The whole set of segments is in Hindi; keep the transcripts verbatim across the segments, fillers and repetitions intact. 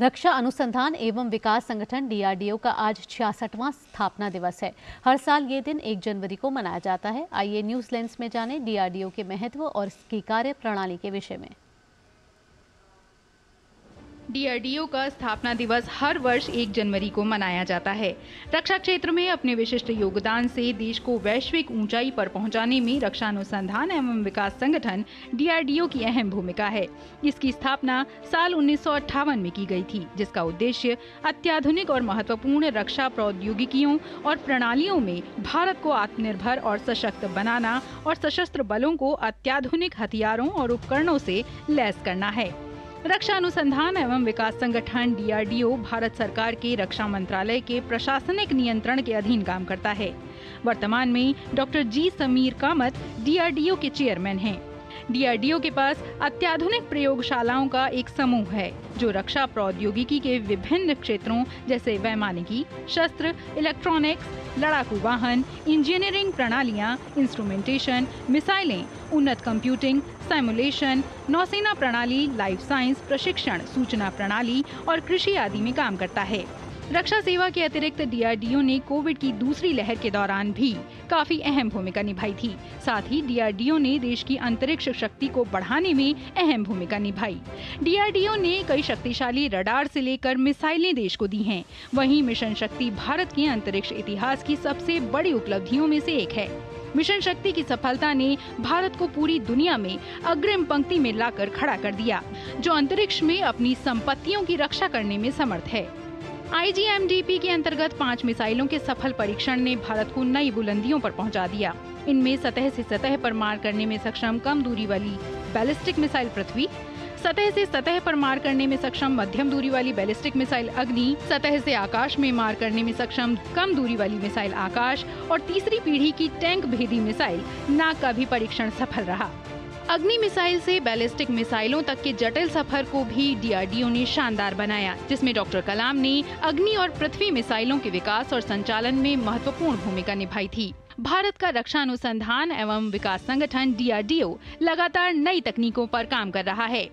रक्षा अनुसंधान एवं विकास संगठन डीआरडीओ का आज छियासठवां स्थापना दिवस है। हर साल ये दिन एक जनवरी को मनाया जाता है। आइए न्यूज लेंस में जानें डीआरडीओ के महत्व और इसकी कार्य प्रणाली के विषय में। डीआरडीओ का स्थापना दिवस हर वर्ष एक जनवरी को मनाया जाता है। रक्षा क्षेत्र में अपने विशिष्ट योगदान से देश को वैश्विक ऊंचाई पर पहुंचाने में रक्षा अनुसंधान एवं विकास संगठन डीआरडीओ की अहम भूमिका है। इसकी स्थापना साल उन्नीस सौ अट्ठावन में की गई थी, जिसका उद्देश्य अत्याधुनिक और महत्वपूर्ण रक्षा प्रौद्योगिकियों और प्रणालियों में भारत को आत्मनिर्भर और सशक्त बनाना और सशस्त्र बलों को अत्याधुनिक हथियारों और उपकरणों से लैस करना है। रक्षा अनुसंधान एवं विकास संगठन डीआरडीओ भारत सरकार के रक्षा मंत्रालय के प्रशासनिक नियंत्रण के अधीन काम करता है। वर्तमान में डॉक्टर जी समीर कामत डीआरडीओ के चेयरमैन हैं। डीआरडीओ के पास अत्याधुनिक प्रयोगशालाओं का एक समूह है जो रक्षा प्रौद्योगिकी के विभिन्न क्षेत्रों जैसे वैमानिकी, शस्त्र, इलेक्ट्रॉनिक्स, लड़ाकू वाहन, इंजीनियरिंग प्रणालियां, इंस्ट्रूमेंटेशन, मिसाइलें, उन्नत कंप्यूटिंग, सिमुलेशन, नौसेना प्रणाली, लाइफ साइंस, प्रशिक्षण, सूचना प्रणाली और कृषि आदि में काम करता है। रक्षा सेवा के अतिरिक्त डीआरडीओ ने कोविड की दूसरी लहर के दौरान भी काफी अहम भूमिका निभाई थी। साथ ही डीआरडीओ ने देश की अंतरिक्ष शक्ति को बढ़ाने में अहम भूमिका निभाई। डीआरडीओ ने कई शक्तिशाली रडार से लेकर मिसाइलें देश को दी हैं। वहीं मिशन शक्ति भारत के अंतरिक्ष इतिहास की सबसे बड़ी उपलब्धियों में से एक है। मिशन शक्ति की सफलता ने भारत को पूरी दुनिया में अग्रिम पंक्ति में लाकर खड़ा कर दिया, जो अंतरिक्ष में अपनी संपत्तियों की रक्षा करने में समर्थ है। आईजीएमडीपी के अंतर्गत पांच मिसाइलों के सफल परीक्षण ने भारत को नई बुलंदियों पर पहुंचा दिया। इनमें सतह से सतह पर मार करने में सक्षम कम दूरी वाली बैलिस्टिक मिसाइल पृथ्वी, सतह से सतह पर मार करने में सक्षम मध्यम दूरी वाली बैलिस्टिक मिसाइल अग्नि, सतह से आकाश में मार करने में सक्षम कम दूरी वाली मिसाइल आकाश और तीसरी पीढ़ी की टैंक भेदी मिसाइल नाग का भी परीक्षण सफल रहा। अग्नि मिसाइल से बैलिस्टिक मिसाइलों तक के जटिल सफर को भी डीआरडीओ ने शानदार बनाया, जिसमें डॉक्टर कलाम ने अग्नि और पृथ्वी मिसाइलों के विकास और संचालन में महत्वपूर्ण भूमिका निभाई थी। भारत का रक्षा अनुसंधान एवं विकास संगठन डीआरडीओ लगातार नई तकनीकों पर काम कर रहा है।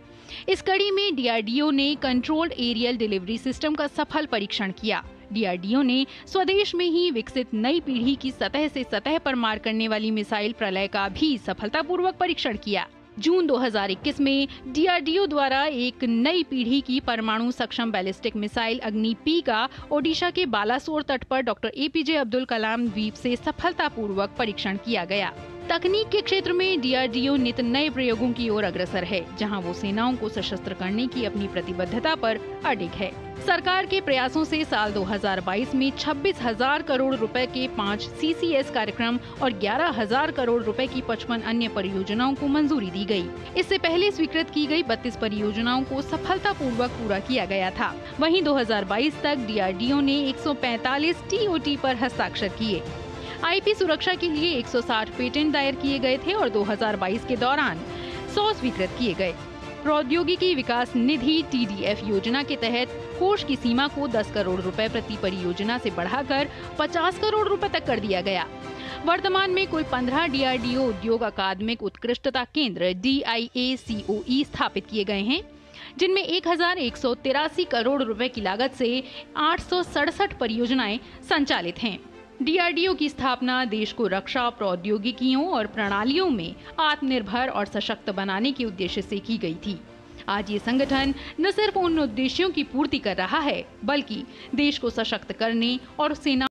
इस कड़ी में डीआरडीओ ने कंट्रोल्ड एरियल डिलीवरी सिस्टम का सफल परीक्षण किया। डीआरडीओ ने स्वदेश में ही विकसित नई पीढ़ी की सतह से सतह पर मार करने वाली मिसाइल प्रलय का भी सफलतापूर्वक परीक्षण किया। जून दो हज़ार इक्कीस में डीआरडीओ द्वारा एक नई पीढ़ी की परमाणु सक्षम बैलिस्टिक मिसाइल अग्नि पी का ओडिशा के बालासोर तट पर doctor A P J Abdul Kalam द्वीप से सफलतापूर्वक परीक्षण किया गया। तकनीक के क्षेत्र में डीआरडीओ नित नए प्रयोगों की ओर अग्रसर है, जहां वो सेनाओं को सशस्त्र करने की अपनी प्रतिबद्धता पर अडिग है। सरकार के प्रयासों से साल दो हज़ार बाईस में छब्बीस हज़ार करोड़ रुपए के पाँच सीसीएस कार्यक्रम और ग्यारह हज़ार करोड़ रुपए की पचपन अन्य परियोजनाओं को मंजूरी दी गई। इससे पहले स्वीकृत की गई बत्तीस परियोजनाओं को सफलतापूर्वक पूरा किया गया था। वहीं दो हज़ार बाईस तक डीआरडीओ ने एक सौ पैंतालीस टीओटी पर हस्ताक्षर किए। आईपी सुरक्षा के लिए एक सौ साठ पेटेंट दायर किए गए थे और दो हज़ार बाईस के दौरान सौ स्वीकृत किए गए। प्रौद्योगिकी विकास निधि टीडीएफ योजना के तहत कोष की सीमा को दस करोड़ रुपए प्रति परियोजना से बढ़ाकर पचास करोड़ रुपए तक कर दिया गया। वर्तमान में कुल पंद्रह डीआरडीओ उद्योग अकादमिक उत्कृष्टता केंद्र डीआईएसीओई स्थापित किए गए हैं, जिनमें एक हजार एक सौ तिरासी करोड़ रुपए की लागत से आठ सौ सड़सठ परियोजनाएं संचालित हैं। डीआरडीओ की स्थापना देश को रक्षा प्रौद्योगिकियों और प्रणालियों में आत्मनिर्भर और सशक्त बनाने के उद्देश्य से की गई थी। आज ये संगठन न सिर्फ उन उद्देश्यों की पूर्ति कर रहा है, बल्कि देश को सशक्त करने और सेना